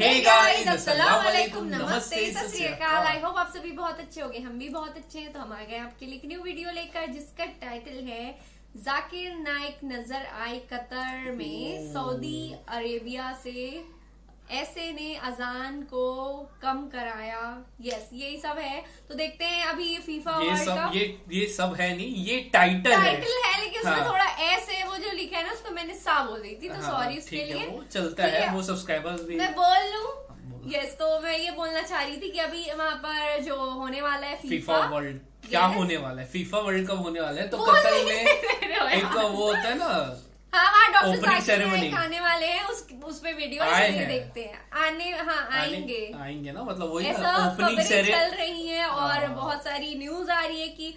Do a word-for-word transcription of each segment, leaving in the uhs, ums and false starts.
Hey guys, अस्सलाम वालेकुम, नमस्ते, सत श्री अकाल। आई होप आप सभी बहुत अच्छे होंगे, हम भी बहुत अच्छे हैं। तो हम आ गए आपके लिए न्यू वीडियो लेकर जिसका टाइटल है ज़ाकिर नाइक नजर आए कतर में। सऊदी अरेबिया से ऐसे ने अजान को कम कराया। यस, यही सब है। तो देखते हैं अभी फीफा वर्ल्ड कप, ये ये सब है नहीं, ये टाइटल टाइटल है, है लेकिन उसमें हाँ। थोड़ा ऐसे वो जो लिखा है ना उसको मैंने सा बोल दी थी, तो हाँ, सॉरी उसके लिए। वो चलता है, वो सब्सक्राइबर्स भी मैं बोल लूं। यस, तो मैं ये बोलना चाह रही थी कि अभी वहाँ पर जो होने वाला है फीफा वर्ल्ड, क्या होने वाला है फीफा वर्ल्ड कप होने वाला है, तो कतर में एक वो होता है ना, हाँ, डॉक्टर ज़ाकिर आने वाले हैं, उस उसपे वीडियो है। देखते हैं आने, हाँ आएंगे आएंगे ना, मतलब वही ओपनिंग चल रही है और बहुत सारी न्यूज आ रही है कि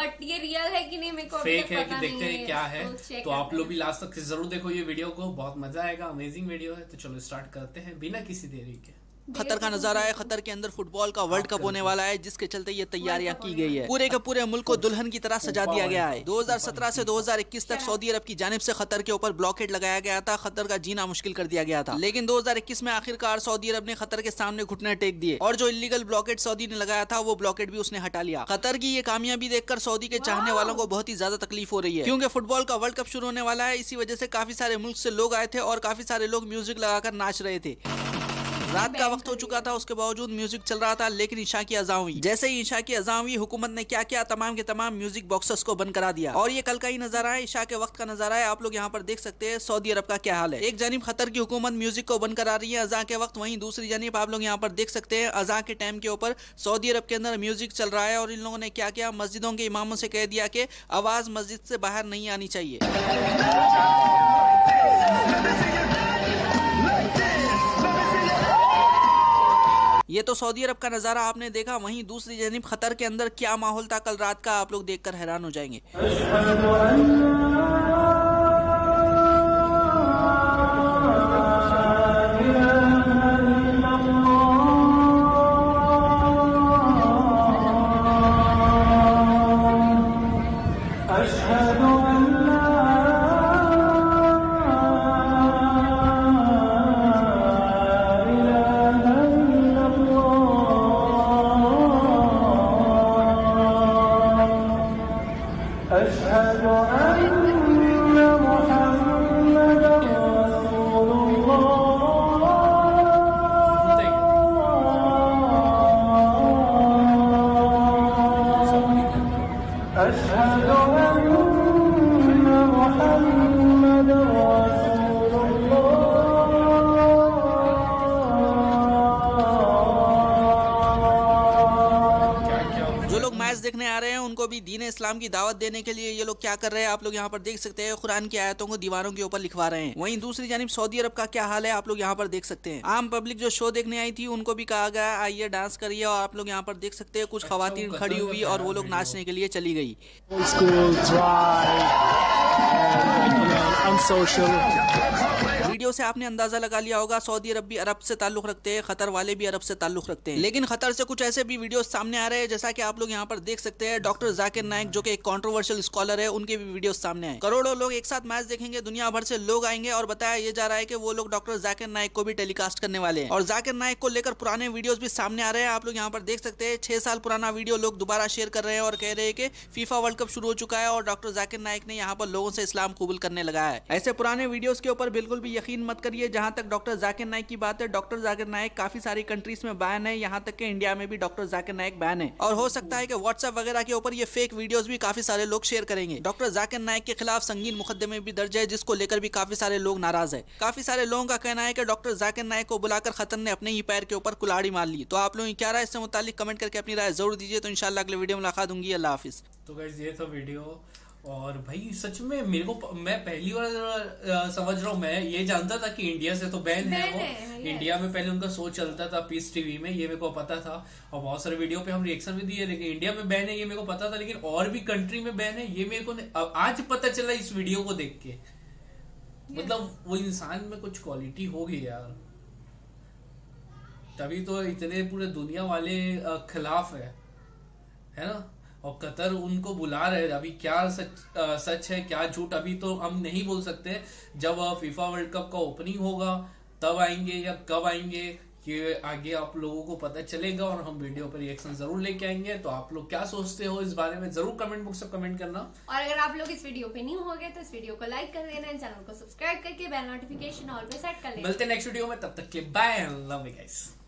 बट ये रियल है कि नहीं, मेरे को फेक है कि देखते हैं क्या है। तो आप लोग भी लास्ट तक जरूर देखो ये वीडियो को, बहुत मजा आएगा, अमेजिंग वीडियो है। तो चलो स्टार्ट करते हैं बिना किसी देरी के। खतर का नजारा है, खतर के अंदर फुटबॉल का वर्ल्ड कप होने वाला है, जिसके चलते ये तैयारियां की गई है। पूरे के पूरे मुल्क को दुल्हन की तरह सजा दिया गया है। दो हज़ार सत्रह से दो हज़ार इक्कीस तक सऊदी अरब की जानिब से खतर के ऊपर ब्लॉकेट लगाया गया था, खतर का जीना मुश्किल कर दिया गया था। लेकिन दो हज़ार इक्कीस में आखिरकार सऊदी अरब ने खतर के सामने घुटने टेक दिए और जो इलीगल ब्लॉकेट सऊदी ने लगाया था वो ब्लॉकेट भी उसने हटा लिया। खतर की ये कामयाबी देखकर सऊदी के चाहने वालों को बहुत ही ज्यादा तकलीफ हो रही है, क्योंकि फुटबॉल का वर्ल्ड कप शुरू होने वाला है। इसी वजह से काफी सारे मुल्क से लोग आए थे और काफी सारे लोग म्यूजिक लगाकर नाच रहे थे। रात का वक्त हो चुका था, उसके बावजूद म्यूजिक चल रहा था, लेकिन ईशा की अज़ान हुई। जैसे ही ईशा की अज़ान हुई, हुकूमत ने क्या किया, तमाम के तमाम म्यूजिक बॉक्सेस को बंद करा दिया। और ये कल का ही नजारा है, ईशा के वक्त का नजारा है। आप लोग यहाँ पर देख सकते हैं सऊदी अरब का क्या हाल है। एक जानिब खतर की हुकूमत म्यूजिक को बंद करा रही है अज़ान के वक्त, वहीं दूसरी जानिब आप लोग यहाँ पर देख सकते हैं अज़ान के टाइम के ऊपर सऊदी अरब के अंदर म्यूजिक चल रहा है। और इन लोगों ने क्या किया, मस्जिदों के इमामों से कह दिया कि आवाज मस्जिद से बाहर नहीं आनी चाहिए। ये तो सऊदी अरब का नज़ारा आपने देखा, वहीं दूसरी जानिब खतर के अंदर क्या माहौल था कल रात का, आप लोग देखकर हैरान हो जाएंगे। देखने आ रहे हैं उनको भी दीन इस्लाम की दावत देने के लिए ये लोग क्या कर रहे हैं, आप लोग यहाँ पर देख सकते हैं कुरान की आयतों को दीवारों के ऊपर लिखवा रहे हैं। वहीं दूसरी जानिब सऊदी अरब का क्या हाल है आप लोग यहाँ पर देख सकते हैं। आम पब्लिक जो शो देखने आई थी उनको भी कहा गया आइए डांस करिए, और आप लोग यहाँ पर देख सकते हैं कुछ अच्छा, खवातीन खड़ी हुई और वो लोग नाचने के लिए चली गई। वीडियो से आपने अंदाजा लगा लिया होगा सऊदी अरब भी अरब से ताल्लुक रखते हैं, खतर वाले भी अरब से ताल्लुक रखते हैं। लेकिन खतर से कुछ ऐसे भी वीडियो सामने आ रहे हैं, जैसा कि आप लोग यहाँ पर देख सकते हैं डॉक्टर ज़ाकिर नाइक जो कि एक कंट्रोवर्शियल स्कॉलर है, उनके भी वीडियो सामने आए। करोड़ों लोग एक साथ मैच देखेंगे, दुनिया भर से लोग आएंगे और बताया ये जा रहा है कि वो लोग डॉक्टर ज़ाकिर नाइक को भी टेलीकास्ट करने वाले हैं। और ज़ाकिर नाइक को लेकर पुराने वीडियोज भी सामने आ रहे हैं, आप लोग यहाँ पर देख सकते हैं छह साल पुराना वीडियो लोग दोबारा शेयर कर रहे हैं और कह रहे हैं कि फीफा वर्ल्ड कप शुरू हो चुका है और डॉक्टर ज़ाकिर नाइक ने यहाँ पर लोगों से इस्लाम कबूल करने लगा है। ऐसे पुराने वीडियोज के ऊपर बिल्कुल भी यकीन मत करिए। जहां तक डॉक्टर ज़ाकिर नाइक की बात है, डॉक्टर ज़ाकिर नाइक काफी सारी कंट्रीज में बैन है, यहां तक कि इंडिया में भी डॉक्टर ज़ाकिर नाइक बैन है। और हो सकता है कि व्हाट्सएप वगैरह के ऊपर ये फेक वीडियोस भी काफी सारे लोग शेयर करेंगे। डॉक्टर ज़ाकिर नाइक के खिलाफ संगीन मुकदमे भी दर्ज है, जिसको लेकर भी काफी सारे लोग नाराज है। काफी सारे लोगों का कहना है कि डॉक्टर ज़ाकिर नाइक को बुलाकर खतर ने अपने ही पैर के ऊपर कुल्हाड़ी मार ली। तो आप लोगों की क्या राय इससे मुतालिक कमेंट करके अपनी राय जरूर दीजिए। तो इंशाल्लाह अगले वीडियो में मुलाकात होगी। अल्लाह हाफिज। तो गाइस ये तो वीडियो, और भाई सच में मेरे को, मैं पहली बार समझ रहा हूँ, मैं ये जानता था कि इंडिया से तो बैन है वो है। इंडिया में पहले उनका शो चलता था पीस टीवी में, ये मेरे को पता था, और बहुत सारे वीडियो पे हम रिएक्शन भी दिए, लेकिन इंडिया में बैन है ये मेरे को पता था, लेकिन और भी कंट्री में बैन है ये मेरे को आज पता चला इस वीडियो को देख के। मतलब वो इंसान में कुछ क्वालिटी होगी यार, तभी तो इतने पूरे दुनिया वाले खिलाफ है, है ना। और कतर उनको बुला रहे, अभी क्या सच आ, सच है क्या झूठ अभी तो हम नहीं बोल सकते। जब फीफा वर्ल्ड कप का ओपनिंग होगा तब आएंगे या कब आएंगे ये आगे आप लोगों को पता चलेगा और हम वीडियो पर रिएक्शन जरूर लेके आएंगे। तो आप लोग क्या सोचते हो इस बारे में जरूर कमेंट बॉक्स में कमेंट करना। और अगर आप लोग इस वीडियो पे न्यू हो गए तो इस वीडियो को लाइक कर देना, चैनल को सब्सक्राइब करके बेल नोटिफिकेशन ऑल पे सेट कर लेना। मिलते हैं नेक्स्ट वीडियो में, तब तक के बाय, लव यू गाइस।